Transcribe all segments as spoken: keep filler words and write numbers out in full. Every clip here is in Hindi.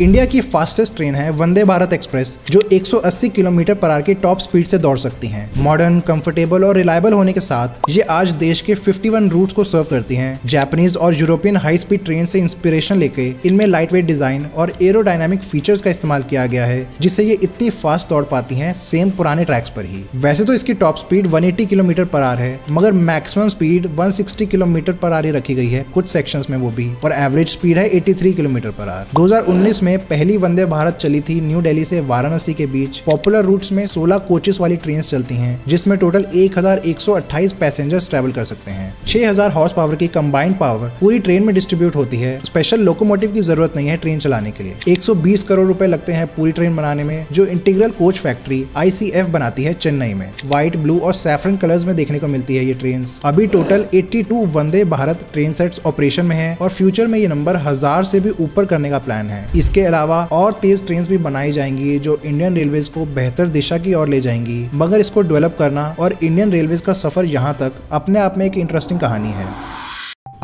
इंडिया की फास्टेस्ट ट्रेन है वंदे भारत एक्सप्रेस, जो एक सौ अस्सी किलोमीटर पर आवर की टॉप स्पीड से दौड़ सकती है। मॉडर्न, कंफर्टेबल और रिलायबल होने के साथ ये आज देश के इक्यावन रूट्स को सर्व करती हैं। जापानीज और यूरोपियन हाई स्पीड ट्रेन से इंस्पिरेशन लेके इनमें लाइटवेट डिजाइन और एरोडायनामिक फीचर्स का इस्तेमाल किया गया है, जिससे ये इतनी फास्ट दौड़ पाती है सेम पुराने ट्रैक्स पर ही। वैसे तो इसकी टॉप स्पीड एक सौ अस्सी किलोमीटर पर आवर है, मगर मैक्सिमम स्पीड एक सौ साठ किलोमीटर पर आवर रखी गई है कुछ सेक्शंस में, वो भी, और एवरेज स्पीड है तिरासी किलोमीटर पर आवर। दो हज़ार उन्नीस में पहली वंदे भारत चली थी न्यू दिल्ली से वाराणसी के बीच। पॉपुलर रूट्स में सोलह कोचेस वाली ट्रेन चलती हैं, जिसमें टोटल एक हज़ार एक सौ अट्ठाईस पैसेंजर्स ट्रेवल कर सकते हैं। छह हज़ार हॉर्स पावर की कंबाइंड पावर पूरी ट्रेन में डिस्ट्रीब्यूट होती है। स्पेशल लोकोमोटिव की जरूरत नहीं है ट्रेन चलाने के लिए। एक सौ बीस करोड़ रुपए लगते हैं पूरी ट्रेन बनाने में, जो integral coach factory I C F बनाती है चेन्नई में। व्हाइट, ब्लू और सैफरन कलर्स में देखने को मिलती है ये ट्रेन। अभी टोटल बयासी Vande Bharat train sets operation में है और फ्यूचर में ये नंबर हजार से भी ऊपर करने का प्लान है। इसके अलावा और तेज ट्रेन भी बनाई जाएंगी, जो इंडियन रेलवे को बेहतर दिशा की ओर ले जाएंगी। मगर इसको डेवलप करना और इंडियन रेलवे का सफर यहाँ तक अपने आप में एक इंटरेस्टिंग कहानी है।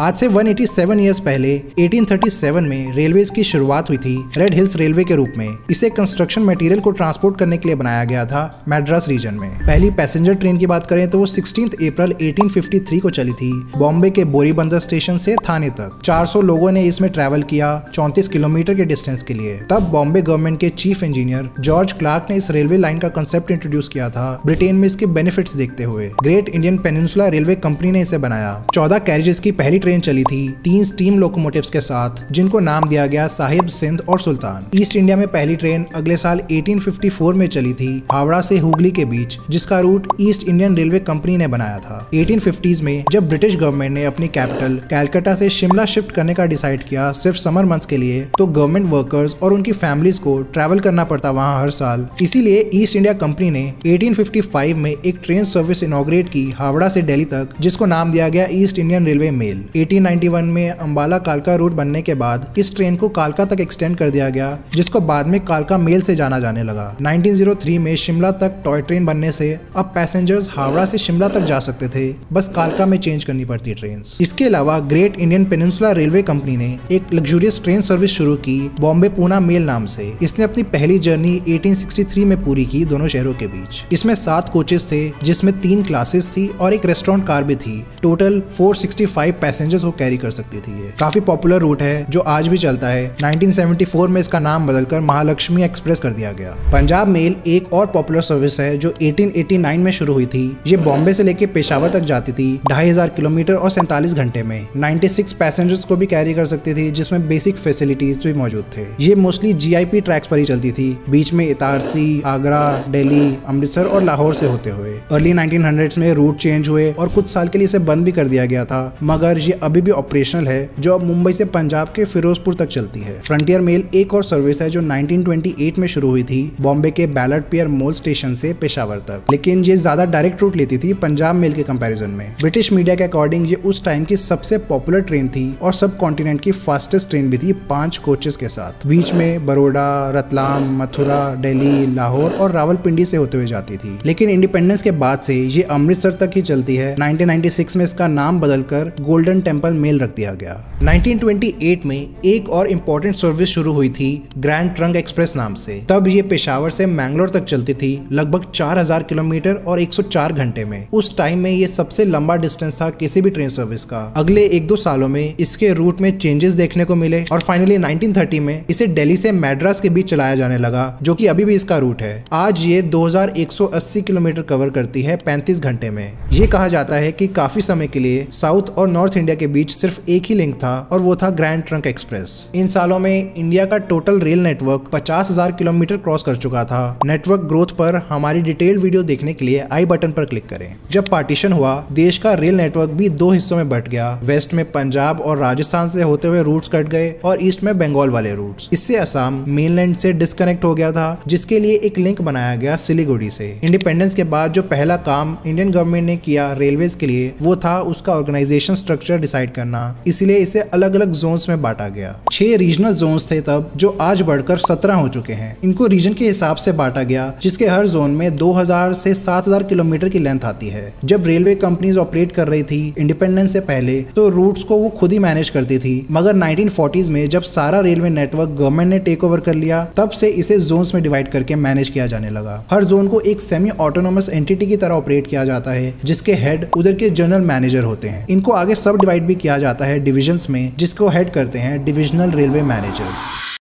आज से एक सौ सत्तासी इयर्स पहले अठारह सौ सैंतीस में रेलवेज की शुरुआत हुई थी रेड हिल्स रेलवे के रूप में। इसे कंस्ट्रक्शन मटेरियल को ट्रांसपोर्ट करने के लिए बनाया गया था मैड्रास रीजन में। पहली पैसेंजर ट्रेन की बात करें तो वो सोलह अप्रैल अठारह सौ तिरेपन को चली थी बॉम्बे के बोरीबंदर स्टेशन से थाने तक। चार सौ लोगों ने इसमें ट्रैवल किया चौंतीस किलोमीटर के डिस्टेंस के लिए। तब बॉम्बे गवर्नमेंट के चीफ इंजीनियर जॉर्ज क्लार्क ने इस रेलवे लाइन का कंसेप्ट इंट्रोड्यूस किया था, ब्रिटेन में इसके बेनिफिट्स देखते हुए। Great Indian peninsula railway company ने इसे बनाया। चौदह कैरिजेस की पहली ट्रेन चली थी तीन स्टीम लोकोमोटिव्स के साथ, जिनको नाम दिया गया साहिब, सिंध और सुल्तान। ईस्ट इंडिया में पहली ट्रेन अगले साल अठारह सौ चौवन में चली थी हावड़ा से हुगली के बीच, जिसका route east Indian railway company ने बनाया था। अठारह सौ पचास में जब ब्रिटिश गवर्नमेंट ने अपनी कैपिटल कैलकाटा से शिमला शिफ्ट करने का डिसाइड किया सिर्फ समर मंथ्स के लिए, तो गवर्नमेंट वर्कर्स और उनकी फैमिलीज को ट्रैवल करना पड़ता वहाँ हर साल। इसीलिए ईस्ट इंडिया कंपनी ने अठारह सौ पचपन में एक ट्रेन सर्विस इनॉग्रेट की हावड़ा से दिल्ली तक, जिसको नाम दिया गया ईस्ट इंडियन रेलवे मेल। अठारह सौ इक्यानवे में अंबाला कालका रूट बनने के बाद इस ट्रेन को कालका तक एक्सटेंड कर दिया गया, जिसको बाद में कालका मेल से जाना जाने लगा। उन्नीस सौ तीन में शिमला तक टॉय ट्रेन बनने से अब पैसेंजर्स हावड़ा से शिमला तक जा सकते थे, बस कालका में चेंज करनी पड़ती ट्रेन। इसके अलावा great Indian peninsula railway company ने एक लग्जूरियस ट्रेन सर्विस शुरू की बॉम्बे पूना मेल नाम से। इसने अपनी पहली जर्नी अठारह सौ तिरेसठ में पूरी की दोनों शहरों के बीच। इसमें सात कोचेस थे, जिसमें तीन क्लासेस थी और एक रेस्टोरेंट कार भी थी। टोटल चार सौ पैंसठ पैसेंजर्स को कैरी कर सकती थी। ये काफी पॉपुलर रूट है जो आज भी चलता है। उन्नीस सौ चौहत्तर में इसका नाम बदलकर महालक्ष्मी एक्सप्रेस कर दिया गया। पंजाब मेल एक और पॉपुलर सर्विस है जो अठारह सौ नवासी में शुरू हुई थी। ये बॉम्बे से लेके पेशावर तक जाती थी ढाई हजार किलोमीटर और सैंतालीस घंटे में। छियानवे पैसेंजर्स को भी कैरी कर सकती थी, जिसमें बेसिक फैसिलिटीज भी मौजूद थे। ये mostly G I P tracks पर ही चलती थी, बीच में इतारसी, आगरा, दिल्ली, अमृतसर और लाहौर से होते हुए। अर्ली नाइनटीन हंड्रेड में रूट चेंज हुए और कुछ साल के लिए इसे बंद भी कर दिया गया था, मगर ये अभी भी ऑपरेशनल है, जो अब मुंबई से पंजाब के फिरोजपुर तक चलती है। फ्रंटियर मेल एक और सर्विस है जो उन्नीस सौ अट्ठाईस में शुरू हुई थी बॉम्बे के बैलट पियर मोल स्टेशन से पेशावर तक, लेकिन ये ज्यादा डायरेक्ट रूट लेती थी पंजाब मेल के कंपैरिजन में। ब्रिटिश मीडिया के अकॉर्डिंग ये उस टाइम की सबसे पॉपुलर ट्रेन थी और सब कॉन्टिनेंट की फास्टेस्ट ट्रेन भी थी पांच कोचेस के साथ। बीच में बड़ौदा, रतलाम, मथुरा, दिल्ली, लाहौर और रावलपिंडी से होते हुए जाती थी, लेकिन इंडिपेंडेंस के बाद से ये अमृतसर तक ही चलती है। उन्नीस सौ छियानवे में इसका नाम बदलकर गोल्डन टेम्पल मेल रख दिया गया। उन्नीस सौ अट्ठाईस में एक और इम्पोर्टेंट सर्विस शुरू हुई थी ग्रैंड ट्रंक एक्सप्रेस नाम से। तब ये पेशावर से मैंगलोर तक चलती थी लगभग चार हज़ार किलोमीटर और एक सौ चार घंटे में। उस टाइम में ये सबसे लंबा डिस्टेंस था किसी भी ट्रेन सर्विस का। अगले एक दो सालों में इसके रूट में चेंजेस देखने को मिले और फाइनली उन्नीस सौ तीस में इसे दिल्ली से मैड्रास के बीच चलाया जाने लगा, जो कि अभी भी इसका रूट है। आज ये दो हज़ार एक सौ अस्सी किलोमीटर कवर करती है पैंतीस घंटे में। ये कहा जाता है कि काफी समय के लिए साउथ और नॉर्थ इंडिया के बीच सिर्फ एक ही लिंक था और वो था ग्रैंड ट्रंक एक्सप्रेस। इन सालों में इंडिया का टोटल रेल नेटवर्क पचास हज़ार किलोमीटर क्रॉस कर चुका था। नेटवर्क ग्रोथ पर हमारी डिटेल वीडियो देखने के लिए आई बटन पर क्लिक करें। जब पार्टीशन हुआ, देश का रेल नेटवर्क भी दो हिस्सों में बट गया। वेस्ट में पंजाब और राजस्थान से होते हुए रूट्स कट गए और ईस्ट में बंगाल वाले रूट्स। इससे असम मेनलैंड से डिस्कनेक्ट हो गया था, जिसके लिए एक लिंक बनाया गया सिलीगुड़ी से। इंडिपेंडेंस के बाद जो पहला काम इंडियन गवर्नमेंट ने किया रेलवे के लिए वो था उसका ऑर्गेनाइजेशन स्ट्रक्चर डिसाइड करना, इसलिए इसे अलग अलग जोन्स में बांटा गया। छह रीजनल जोन्स थे तब, जो आज बढ़कर सत्रह हो चुके हैं। इनको रीजन के हिसाब से बांटा गया, जिसके हर जोन में दो हज़ार से सात हज़ार किलोमीटर की लेंथ आती है। जब रेलवे कंपनीज ऑपरेट कर रही थी इंडिपेंडेंस से पहले, तो रूट्स को वो खुद ही मैनेज करती थी, मगर नाइनटीन फोर्टीज़ में जब सारा रेलवे नेटवर्क गवर्नमेंट ने टेक ओवर कर लिया, तब से इसे जोन्स में डिवाइड करके मैनेज किया जाने लगा। हर जोन को एक सेमी ऑटोनोमस एंटिटी की तरह ऑपरेट किया जाता है, जिसके हेड उधर के जनरल मैनेजर होते हैं। इनको आगे सब डिवाइड भी किया जाता है डिविजन्स में, जिसको हेड करते हैं डिविजनल रेलवे मैनेजर्स।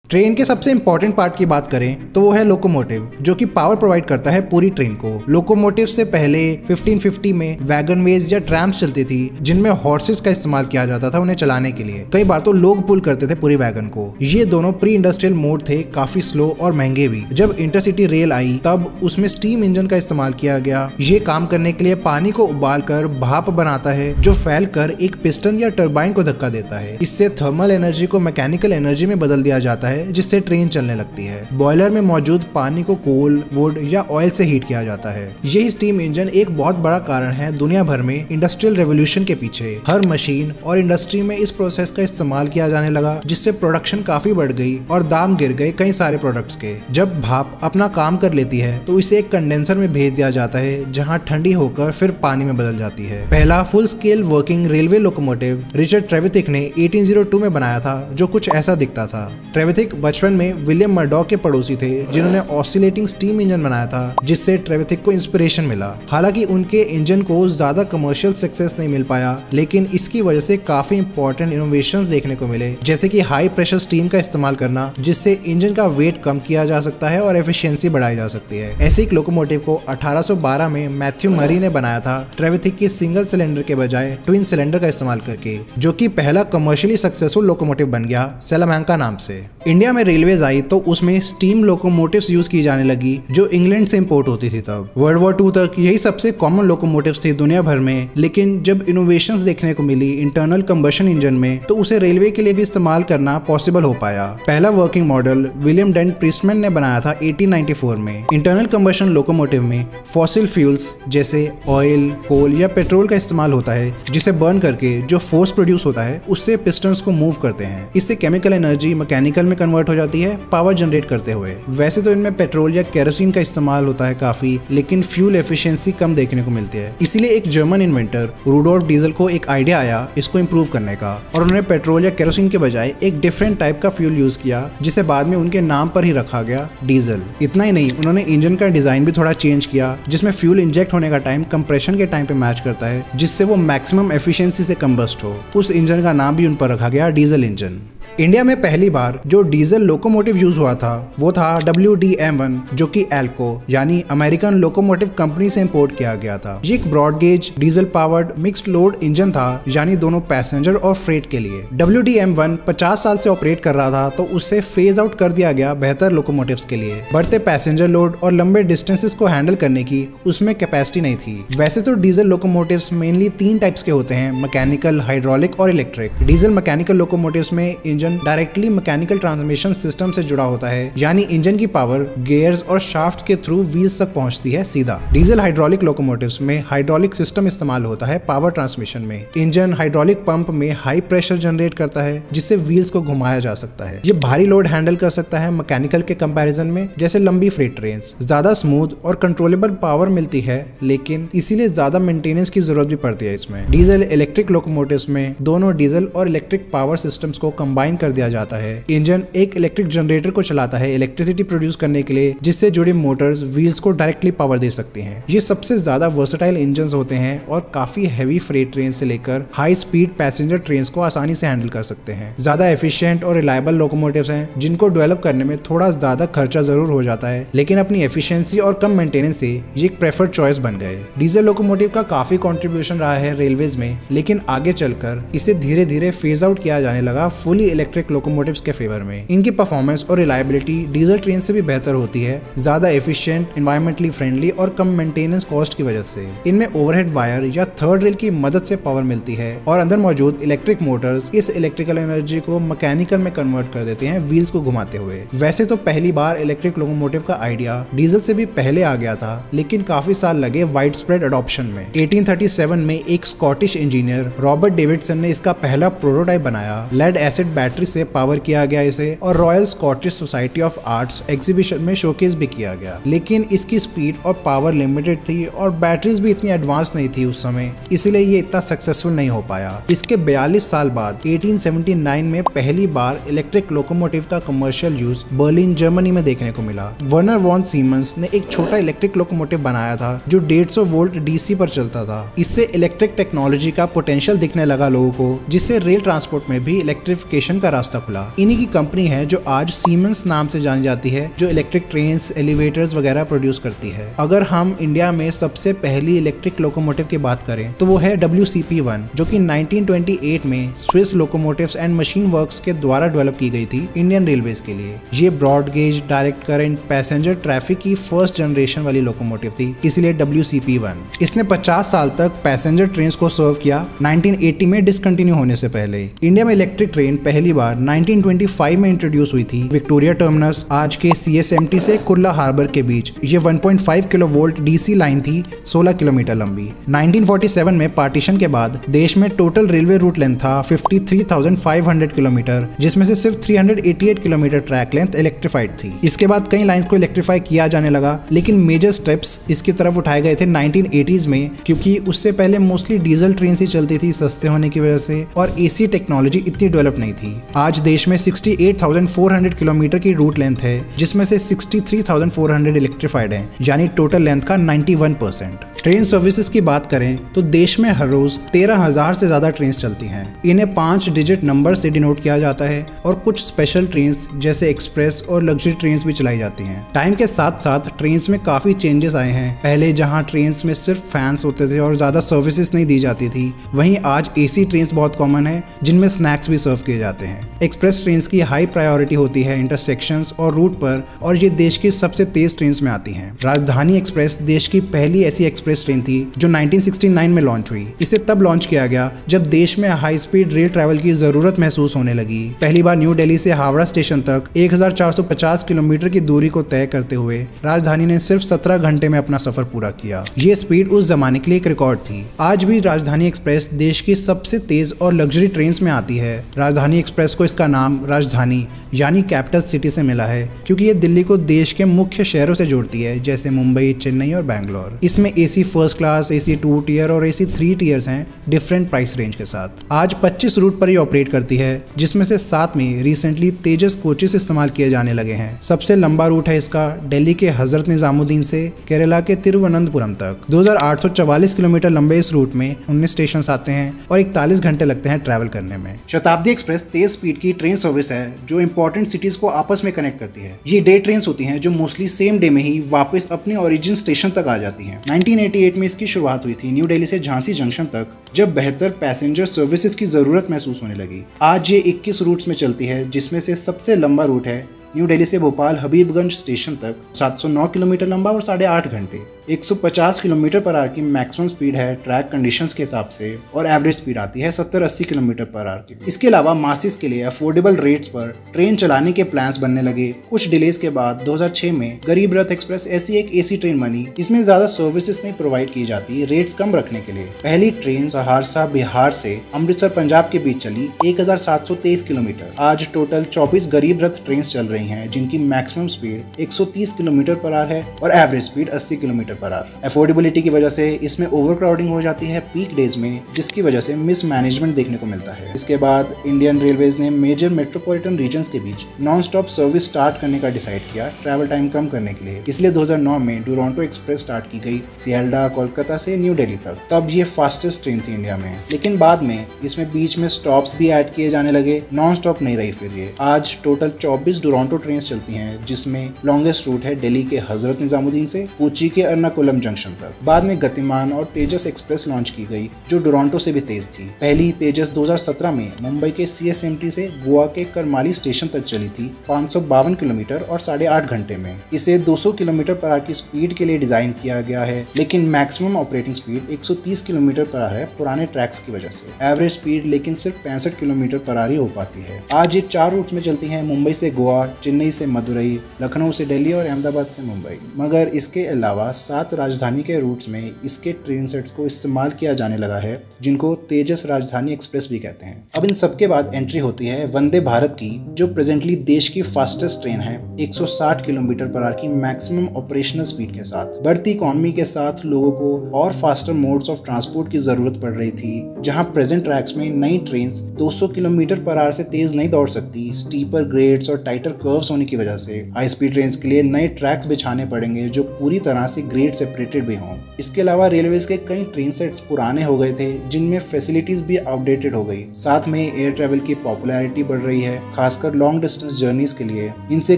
ट्रेन के सबसे इम्पोर्टेंट पार्ट की बात करें तो वो है लोकोमोटिव, जो कि पावर प्रोवाइड करता है पूरी ट्रेन को। लोकोमोटिव से पहले फिफ्टीन फिफ्टी में वैगनवेज या ट्रैम्स चलती थी, जिनमें हॉर्सेस का इस्तेमाल किया जाता था उन्हें चलाने के लिए। कई बार तो लोग पुल करते थे पूरी वैगन को। ये दोनों प्री इंडस्ट्रियल मोड थे, काफी स्लो और महंगे भी। जब इंटरसिटी रेल आई तब उसमें स्टीम इंजन का इस्तेमाल किया गया। ये काम करने के लिए पानी को उबाल कर भाप बनाता है, जो फैल कर एक पिस्टन या टर्बाइन को धक्का देता है। इससे थर्मल एनर्जी को मैकेनिकल एनर्जी में बदल दिया जाता है, जिससे ट्रेन चलने लगती है। बॉयलर में मौजूद पानी को कोल, वुड या ऑयल से हीट किया जाता है। यही स्टीम इंजन एक बहुत बड़ा कारण है दुनिया भर में इंडस्ट्रियल रेवोल्यूशन के पीछे। हर मशीन और इंडस्ट्री में इस प्रोसेस का इस्तेमाल किया जाने लगा, जिससे प्रोडक्शन काफी बढ़ गई और दाम गिर गए कई सारे प्रोडक्ट्स के। जब भाप अपना काम कर लेती है तो इसे एक कंडेंसर में भेज दिया जाता है, जहाँ ठंडी होकर फिर पानी में बदल जाती है। पहला full scale working railway locomotive Richard Trevithick ने एटीन ओ टू में बनाया था, जो कुछ ऐसा दिखता था। ट्रेविथिक बचपन में विलियम मर्डॉक के पड़ोसी थे, जिन्होंने ऑसिलेटिंग स्टीम इंजन बनाया था, जिससे ट्रेविथिक को इंस्पिरेशन मिला। हालांकि उनके इंजन को ज्यादा कमर्शियल सक्सेस नहीं मिल पाया, लेकिन इसकी वजह से काफी इंपॉर्टेंट इनोवेशंस देखने को मिले, जैसे कि हाई प्रेशर स्टीम का इस्तेमाल करना, जिससे इंजन का वेट कम किया जा सकता है और एफिशिएंसी बढ़ाई जा सकती है। ऐसे एक लोकोमोटिव को अठारह सौ बारह में मैथ्यू मरी ने बनाया था, ट्रेविथिक की सिंगल सिलेंडर के बजाय ट्विन सिलेंडर का इस्तेमाल करके, जो की पहला कमर्शियली सक्सेसफुल लोकोमोटिव बन गया सेलामैंका नाम से। इंडिया में रेलवेज आई तो उसमें स्टीम लोकोमोटिव्स यूज की जाने लगी, जो इंग्लैंड से इंपोर्ट होती थी तब। वर्ल्ड वॉर टू तक यही सबसे कॉमन लोकोमोटिव्स थी दुनिया भर में, लेकिन जब इनोवेशंस देखने को मिली इंटरनल कंबशन इंजन में, तो उसे रेलवे के लिए भी इस्तेमाल करना पॉसिबल हो पाया। पहला working model William Dent Priestman ने बनाया था एटीन नाइंटी फोर में। इंटरनल कंबशन लोकोमोटिव में फॉसिल फ्यूल्स जैसे ऑयल, कोल या पेट्रोल का इस्तेमाल होता है, जिसे बर्न करके जो फोर्स प्रोड्यूस होता है उससे पिस्टन्स को मूव करते हैं। इससे केमिकल एनर्जी मैकेनिकल में कन्वर्ट हो जाती है पावर जनरेट करते हुए। वैसे तो इनमें पेट्रोल या केरोसिन का इस्तेमाल होता है काफी, लेकिन फ्यूल एफिशिएंसी कम देखने को मिलती है। इसीलिए एक जर्मन इन्वेंटर रुडोल्फ डीजल को एक आइडिया आया इसको इम्प्रूव करने का, और उन्होंने पेट्रोल या केरोसिन के बजाय एक डिफरेंट टाइप का फ्यूल यूज किया, जिसे बाद में उनके नाम पर ही रखा गया डीजल। इतना ही नहीं, उन्होंने इंजन का डिजाइन भी थोड़ा चेंज किया, जिसमें फ्यूल इंजेक्ट होने का टाइम कंप्रेशन के टाइम पे मैच करता है, जिससे वो मैक्सिमम एफिशिएंसी से कंबस्ट हो। उस इंजन का नाम भी उन पर रखा गया डीजल इंजन। इंडिया में पहली बार जो डीजल लोकोमोटिव यूज हुआ था वो था डब्ल्यू डी एम वन, जो कि एल्को यानी अमेरिकन लोकोमोटिव कंपनी से इंपोर्ट किया गया था। ये एक broad gauge diesel powered mixed load engine था, यानी दोनों पैसेंजर और फ्रेट के लिए। डब्ल्यू डी एम वन पचास साल से ऑपरेट कर रहा था, तो उससे फेज आउट कर दिया गया बेहतर लोकोमोटिव्स के लिए। बढ़ते पैसेंजर लोड और लंबे डिस्टेंसेस को हैंडल करने की उसमें कैपेसिटी नहीं थी। वैसे तो डीजल लोकोमोटिव्स मेनली तीन टाइप्स के होते हैं, मैकेनिकल, हाइड्रोलिक और इलेक्ट्रिक। डीजल मैकेनिकल लोकोमोटिव्स में engine directly mechanical transmission system से जुड़ा होता है, यानी इंजन की पावर गियर्स और शाफ्ट के थ्रू व्हील्स तक पहुंचती है सीधा। डीजल हाइड्रोलिक लोकोमोटिव्स में हाइड्रोलिक सिस्टम इस्तेमाल होता है पावर ट्रांसमिशन में। इंजन हाइड्रोलिक पंप में हाई प्रेशर जनरेट करता है, जिससे व्हील्स को घुमाया जा सकता है। ये भारी लोड हैंडल कर सकता है मैकेनिकल के कंपैरिजन में, जैसे लंबी फ्रेट ट्रेन। ज्यादा स्मूथ और कंट्रोलेबल पावर मिलती है, लेकिन इसीलिए ज्यादा मेंटेनेंस की जरूरत भी पड़ती है इसमें। डीजल इलेक्ट्रिक लोकोमोटिव्स में दोनों डीजल और इलेक्ट्रिक पावर सिस्टम्स को कंबाइन कर दिया जाता है। इंजन एक इलेक्ट्रिक जनरेटर को चलाता है इलेक्ट्रिसिटी प्रोड्यूस करने के लिए, जिससे जुड़े मोटर्स व्हील्स को डायरेक्टली पावर दे सकते हैं। ये सबसे ज्यादा वर्सेटाइल इंजन होते हैं और काफी हैवी फ्रेट ट्रेन से लेकर हाई स्पीड पैसेंजर ट्रेन को आसानी से हैंडल कर सकते हैं। ज्यादा एफिशिएंट और रिलायबल लोकोमोटिव्स हैं, जिनको डेवलप करने में थोड़ा ज्यादा खर्चा जरूर हो जाता है, लेकिन अपनी एफिशिएंसी और कम मेंटेनेंस से ये एक प्रेफर्ड चॉइस बन गए। डीजल लोकोमोटिव का काफी कॉन्ट्रीब्यूशन रहा है रेलवेज में, लेकिन आगे चलकर इसे धीरे धीरे फेज आउट किया जाने लगा फुली इलेक्ट्रिक इलेक्ट्रिक लोकोमोटिव्स के फेवर में। इनकी परफॉर्मेंस और रिलायबिलिटी डीजल ट्रेन से भी बेहतर होती है, ज्यादा एफिशिएंट, एनवायरमेंटली फ्रेंडली और कम मेंटेनेंस कॉस्ट की वजह से। इनमें ओवरहेड वायर या थर्ड रेल की मदद से पावर मिलती है और अंदर मौजूद इलेक्ट्रिक मोटर्स इस इलेक्ट्रिकल एनर्जी को मैकेनिकल में कन्वर्ट कर देते हैं व्हील्स को घुमाते हुए। वैसे तो पहली बार इलेक्ट्रिक लोकोमोटिव का आइडिया डीजल से भी पहले आ गया था, लेकिन काफी साल लगे वाइड स्प्रेड अडॉप्शन में। अठारह सौ सैंतीस में एक स्कॉटिश इंजीनियर रॉबर्ट डेविडसन ने इसका पहला प्रोटोटाइप बनाया। लेड एसिड बैटरी से पावर किया गया इसे और Royal Scottish Society of Arts exhibition में शोकेस भी किया गया, लेकिन इसकी स्पीड और पावर लिमिटेड थी और बैटरीज भी इतनी एडवांस नहीं थी उस समय, इसलिए ये इतना सक्सेसफुल नहीं हो पाया। इसके बयालीस साल बाद अठारह सौ उन्यासी में पहली बार इलेक्ट्रिक लोकोमोटिव का कमर्शियल यूज बर्लिन जर्मनी में देखने को मिला। वर्नर वॉन सीमेंस ने एक छोटा इलेक्ट्रिक लोकोमोटिव बनाया था जो डेढ़ सौ वोल्ट डीसी पर चलता था। इससे इलेक्ट्रिक टेक्नोलॉजी का पोटेंशियल दिखने लगा लोगों को, जिससे रेल ट्रांसपोर्ट में भी इलेक्ट्रिफिकेशन का रास्ता खुला। इन्हीं की कंपनी है जो आज सीमेंस नाम से जानी जाती है, जो इलेक्ट्रिक ट्रेन, एलिवेटर्स वगैरह प्रोड्यूस करती है। अगर हम इंडिया में सबसे पहली इलेक्ट्रिक लोकोमोटिव की बात करें तो वो है डब्ल्यू सी पी वन, जो कि नाइनटीन ट्वेंटी एट में Swiss locomotives and machine works के द्वारा डेवलप की गई थी इंडियन रेलवेज के लिए। ये broad gauge direct current passenger traffic की फर्स्ट जनरेशन वाली लोकोमोटिव थी, इसलिए डब्ल्यू सी पी वन। इसने पचास साल तक पैसेंजर ट्रेन को सर्व किया, नाइनटीन एटी में डिसकंटिन्यू होने से पहले। इंडिया में इलेक्ट्रिक ट्रेन पहली बार नाइनटीन ट्वेंटी फाइव में इंट्रोड्यूस हुई थी विक्टोरिया टर्मिनस, आज के सी एस एम टी से कुर्ला हार्बर के बीच। ये one point five kilo volt DC line थी, सोलह किलोमीटर लंबी। नाइनटीन फोर्टी सेवन में पार्टीशन के बाद देश में टोटल रेलवे रूट लेंथ था तिरेपन हज़ार पाँच सौ किलोमीटर, जिसमें से सिर्फ तीन सौ अट्ठासी किलोमीटर ट्रैक लेंथ इलेक्ट्रिफाइड थी। इसके बाद कई लाइंस को इलेक्ट्रिफाई किया जाने लगा, लेकिन मेजर स्टेप्स इसकी तरफ उठाए गए थे नाइनटीन एटीज़ में, क्योंकि उससे पहले मोस्टली डीजल ट्रेन ही चलती थी सस्ते होने की वजह से और एसी टेक्नोलॉजी इतनी डेवलप नहीं थी। आज देश में अड़सठ हज़ार चार सौ किलोमीटर की रूट लेंथ है, जिसमें से तिरेसठ हज़ार चार सौ इलेक्ट्रिफाइड है, यानी टोटल लेंथ का इक्यानवे परसेंट। ट्रेन सर्विसेज की बात करें तो देश में हर रोज तेरह हज़ार से ज्यादा ट्रेन चलती हैं। इन्हें पांच डिजिट नंबर से डिनोट किया जाता है और कुछ स्पेशल ट्रेन जैसे एक्सप्रेस और लग्जरी ट्रेन भी चलाई जाती हैं। टाइम के साथ साथ ट्रेन में काफी चेंजेस आए हैं। पहले जहां ट्रेन में सिर्फ फैंस होते थे और ज्यादा सर्विसेज नहीं दी जाती थी, वहीं आज एसी ट्रेन बहुत कॉमन है जिनमें स्नैक्स भी सर्व किए जाते हैं। एक्सप्रेस ट्रेन की हाई प्रायोरिटी होती है इंटरसेक्शंस और रूट पर और ये देश की सबसे तेज ट्रेन में आती है। राजधानी एक्सप्रेस देश की पहली ऐसी एक्सप्रेस ट्रेन थी जो नाइनटीन सिक्सटी नाइन में लॉन्च हुई। इसे तब लॉन्च किया गया जब देश में हाई स्पीड रेल ट्रैवल की जरूरत महसूस होने लगी। पहली बार न्यू दिल्ली से हावड़ा स्टेशन तक एक हज़ार चार सौ पचास किलोमीटर की दूरी को तय करते हुए राजधानी ने सिर्फ सत्रह घंटे में अपना सफर पूरा किया। ये स्पीड उस जमाने के लिए एक रिकॉर्ड थी। आज भी राजधानी एक्सप्रेस देश की सबसे तेज और लग्जरी ट्रेन में आती है। राजधानी एक्सप्रेस को इसका नाम राजधानी यानी कैपिटल सिटी से मिला है, क्योंकि ये दिल्ली को देश के मुख्य शहरों से जोड़ती है, जैसे मुंबई, चेन्नई और बैंगलोर। इसमें AC first class, AC two tier और एसी थ्री टियर्स हैं, डिफरेंट प्राइस रेंज के साथ। आज पच्चीस रूट पर ये ऑपरेट करती है, जिसमें से सात में रिसेंटली तेजस कोचेस इस्तेमाल किए जाने लगे हैं। सबसे लंबा रूट है इसका दिल्ली के हजरत निजामुद्दीन से केरला के तिरुवनंतपुरम तक। दो हजार आठ सौ चवालीस किलोमीटर लंबे इस रूट में उन्नीस स्टेशन आते हैं और इकतालीस घंटे लगते हैं ट्रैवल करने में। शताब्दी एक्सप्रेस तेज स्पीड की ट्रेन सर्विस है जो इंपॉर्टेंट सिटीज को आपस में कनेक्ट करती है। ये डे ट्रेन होती हैं जो मोस्टली सेम डे में ही वापस अपने ओरिजिन स्टेशन तक आ जाती हैं। नाइनटीन एटी एट में इसकी शुरुआत हुई थी न्यू दिल्ली से झांसी जंक्शन तक, जब बेहतर पैसेंजर सर्विसेज की जरूरत महसूस होने लगी। आज ये इक्कीस रूट्स में चलती है, जिसमें से सबसे लंबा रूट है न्यू दिल्ली से भोपाल हबीबगंज स्टेशन तक, सात सौ नौ किलोमीटर लंबा और साढ़े आठ घंटे। एक सौ पचास किलोमीटर पर आर की मैक्सिमम स्पीड है ट्रैक कंडीशंस के हिसाब से और एवरेज स्पीड आती है सत्तर अस्सी किलोमीटर पर आर की। इसके अलावा मासिस के लिए अफोर्डेबल रेट्स पर ट्रेन चलाने के प्लान्स बनने लगे। कुछ डिलेज के बाद दो हज़ार छह में गरीब रथ एक्सप्रेस ऐसी एक एसी ट्रेन बनी। इसमें ज्यादा सर्विसेज नहीं प्रोवाइड की जाती रेट्स कम रखने के लिए। पहली ट्रेन सहरसा बिहार से अमृतसर पंजाब के बीच चली एक हज़ार सात सौ तेईस किलोमीटर। आज टोटल चौबीस गरीब रथ ट्रेन चल रही है, जिनकी मैक्सिमम स्पीड एक सौ तीस किलोमीटर पर आर है और एवरेज स्पीड अस्सी किलोमीटर पर आर। अफोर्डेबिलिटी की वजह से इसमें ओवरक्राउडिंग हो जाती है पीक डेज में, जिसकी वजह से मिसमैनेजमेंट देखने को मिलता है। इसके बाद इंडियन रेलवेज ने मेजर मेट्रोपॉलिटन रीजन्स के बीच नॉन स्टॉप सर्विस स्टार्ट करने का डिसाइड किया ट्रैवल टाइम कम करने के लिए। इसलिए दो हज़ार नौ में दुरंतो एक्सप्रेस स्टार्ट की गई सियालडा कोलकाता से न्यू दिल्ली तक। तब ये फास्टेस्ट ट्रेन थी इंडिया में, लेकिन बाद में इसमें बीच में स्टॉप्स भी ऐड किए जाने लगे, नॉन स्टॉप नहीं रही फिर ये। आज टोटल चौबीस दुरंतो ट्रेन चलती है, जिसमें लॉन्गेस्ट रूट है दिल्ली के हजरत निजामुद्दीन से कोची के एर्नाकुलम जंक्शन तक। बाद में गतिमान और तेजस एक्सप्रेस लॉन्च की गई जो दुरंतो से भी तेज थी। पहली तेजस दो हज़ार सत्रह में मुंबई के सीएसएमटी से गोवा के करमाली स्टेशन तक चली थी पाँच सौ बावन किलोमीटर और साढ़े आठ घंटे में। इसे दो सौ किलोमीटर पर आवर की स्पीड के लिए डिजाइन किया गया है, लेकिन मैक्सिमम ऑपरेटिंग स्पीड एक सौ तीस किलोमीटर पर आवर है पुराने ट्रैक्स की वजह से। एवरेज स्पीड लेकिन सिर्फ पैंसठ किलोमीटर पर आवर ही हो पाती है। आज ये चार रूट में चलती है, मुंबई से गोवा, चेन्नई से मदुरई, लखनऊ से दिल्ली और अहमदाबाद से मुंबई। मगर इसके अलावा सात राजधानी के रूट्स में इसके ट्रेन सेट्स को इस्तेमाल किया जाने लगा है, जिनको तेजस राजधानी एक्सप्रेस भी कहते हैं। अब इन सबके बाद एंट्री होती है वंदे भारत की, जो प्रेजेंटली देश की फास्टेस्ट ट्रेन है एक सौ साठ किलोमीटर पर आवर की मैक्सिमम ऑपरेशनल स्पीड के साथ। बढ़ती इकोनॉमी के साथ लोगों को और फास्टर मोड्स ऑफ ट्रांसपोर्ट की जरूरत पड़ रही थी। जहां प्रेजेंट ट्रैक्स में नई ट्रेन दो सौ किलोमीटर पर आवर से तेज नहीं दौड़ सकती, स्टीपर ग्रेड्स और टाइटर कर्व्स होने की वजह से हाई स्पीड ट्रेन के लिए नए ट्रैक्स बिछाने पड़ेंगे जो पूरी तरह से ग्रेड सेपरेटेड भी हों। इसके अलावा रेलवे के कई ट्रेन सेट्स पुराने हो गए थे जिनमें फैसिलिटीज भी अपडेटेड हो गई। साथ में एयर ट्रेवल की पॉपुलैरिटी बढ़ रही है, खासकर लॉन्ग डिस्टेंस जर्नीज के लिए। इनसे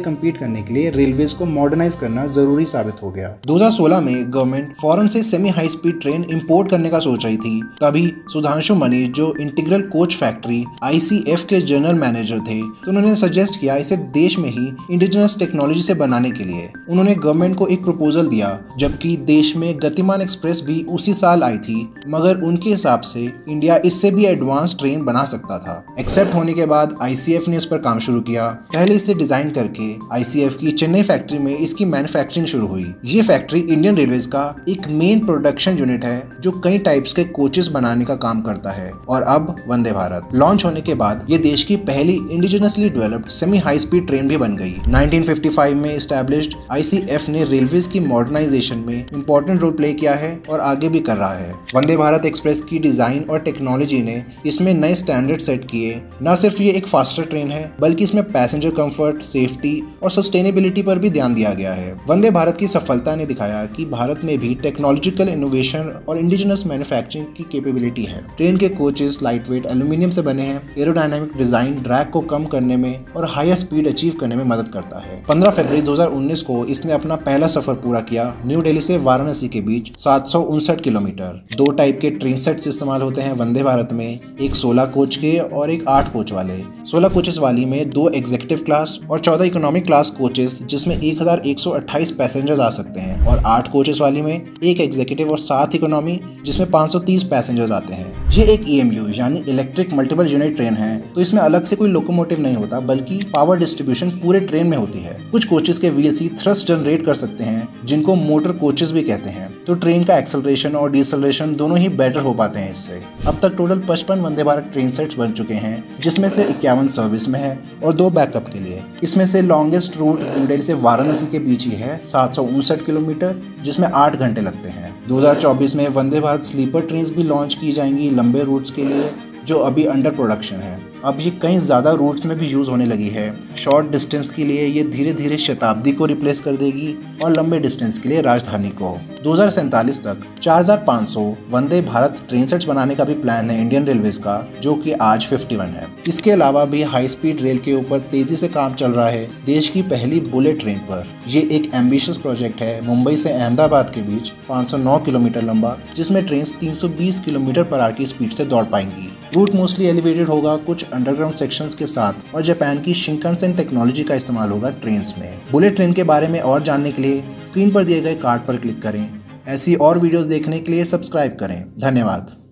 कम्पीट करने के लिए रेलवेज को मॉडर्नाइज करना जरूरी साबित हो गया। दो हज़ार सोलह में गवर्नमेंट फॉरेन से semi high speed train import करने का सोच रही थी। तभी सुधांशु मनी, जो इंटीग्रल कोच फैक्ट्री आईसीएफ के जनरल मैनेजर थे, तो उन्होंने सजेस्ट किया इसे देश में ही इंडिजिनस टेक्नोलॉजी से बनाने के लिए। उन्होंने गवर्नमेंट को एक प्रपोजल दिया, जबकि देश में गतिमान एक्सप्रेस भी उसी साल आई थी, मगर उनके हिसाब से इंडिया इससे भी एडवांस ट्रेन बना सकता था। एक्सेप्ट होने के बाद आईसीएफ ने इस पर काम शुरू किया। पहले इसे डिजाइन करके आईसीएफ की चेन्नई फैक्ट्री में इसकी मैन्युफैक्चरिंग शुरू हुई। ये फैक्ट्री इंडियन रेलवे का एक मेन प्रोडक्शन यूनिट है जो कई टाइप्स के कोचेस बनाने का काम करता है। और अब वंदे भारत लॉन्च होने के बाद ये देश की पहली indigenously developed semi high speed train भी बन गई। नाइनटीन फिफ्टी फाइव में एस्टैब्लिश्ड आईसीएफ ने रेलवे की मॉडर्नाइजेशन में इंपॉर्टेंट रोल प्ले किया है और आगे भी कर रहा है। वंदे भारत एक्सप्रेस की डिजाइन और टेक्नोलॉजी ने इसमें नए स्टैंडर्ड सेट किए। न सिर्फ ये एक फास्टर ट्रेन है, बल्कि इसमें पैसेंजर कंफर्ट, सेफ्टी और सस्टेनेबिलिटी पर भी ध्यान दिया गया है। वंदे भारत की सफलता ने दिखाया कि भारत में भी टेक्नोलॉजिकल इनोवेशन और इंडिजिनस मैन्युफैक्चरिंग की कैपेबिलिटी है। ट्रेन के कोचेस लाइटवेट एल्यूमिनियम से बने हैं। एरोडायनामिक डिजाइन ड्रैग को कम करने में और हायर स्पीड अचीव करने में मदद करता है। पंद्रह फरवरी दो हजार उन्नीस को इसने अपना पहला सफर पूरा किया, न्यू दिल्ली से वाराणसी के बीच सात सौ उनसठ किलोमीटर। दो टाइप के ट्रेन सेट्स इस्तेमाल होते हैं वंदे भारत में, एक सोलह कोच के और एक आठ कोच वाले। सोलह कोचेस वाली में दो एग्जीक्यूटिव क्लास और चौदह इकोनॉमिक क्लास कोचेस जिसमें एक हजार एक सौ अट्ठाईस पैसेंजर्स आ सकते हैं, और आठ कोचेस वाली में एक एग्जीक्यूटिव और सात इकोनॉमी जिसमें पाँच सौ तीस पैसेंजर्स आते हैं। ये एक ई एम यू यानी इलेक्ट्रिक मल्टीपल यूनिट ट्रेन है, तो इसमें अलग से कोई लोकोमोटिव नहीं होता, बल्कि पावर डिस्ट्रीब्यूशन पूरे ट्रेन में होती है। कुछ कोचेस के व्हील्स ही थ्रस्ट जनरेट कर सकते हैं, जिनको मोटर कोचेस भी कहते हैं, तो ट्रेन का एक्सेलरेशन और डिसेलरेशन दोनों ही बेटर हो पाते हैं इससे। अब तक टोटल पचपन वंदे भारत ट्रेन सेट्स बन चुके हैं, जिसमें से इक्यावन सर्विस में है और दो बैकअप के लिए। इसमें से लॉन्गेस्ट रूट न्यू दिल्ली से वाराणसी के बीच ही है, सात सौ उनसठ किलोमीटर, जिसमें आठ घंटे लगते हैं। दो हज़ार चौबीस में वंदे भारत स्लीपर ट्रेन भी लॉन्च की जाएंगी लंबे रूट्स के लिए, जो अभी अंडर प्रोडक्शन है। अब ये कई ज़्यादा रूट्स में भी यूज़ होने लगी है। शॉर्ट डिस्टेंस के लिए ये धीरे धीरे शताब्दी को रिप्लेस कर देगी और लंबे डिस्टेंस के लिए राजधानी को। दो हज़ार सैंतालीस तक चार हज़ार पाँच सौ वंदे भारत ट्रेन सेट्स बनाने का भी प्लान है इंडियन रेलवेज का, जो कि आज इक्यावन है। इसके अलावा भी हाई स्पीड रेल के ऊपर तेजी से काम चल रहा है। देश की पहली बुलेट ट्रेन पर ये एक एम्बिशियस प्रोजेक्ट है, मुंबई से अहमदाबाद के बीच पाँच सौ नौ किलोमीटर लंबा, जिसमें ट्रेन तीन सौ बीस किलोमीटर पर आवर की स्पीड से दौड़ पाएंगी। रूट मोस्टली एलिवेटेड होगा, कुछ अंडरग्राउंड सेक्शंस के साथ, और जापान की शिंकंसेन टेक्नोलॉजी का इस्तेमाल होगा ट्रेन में। बुलेट ट्रेन के बारे में और जानने के लिए स्क्रीन पर दिए गए कार्ड पर क्लिक करें। ऐसी और वीडियोस देखने के लिए सब्सक्राइब करें। धन्यवाद।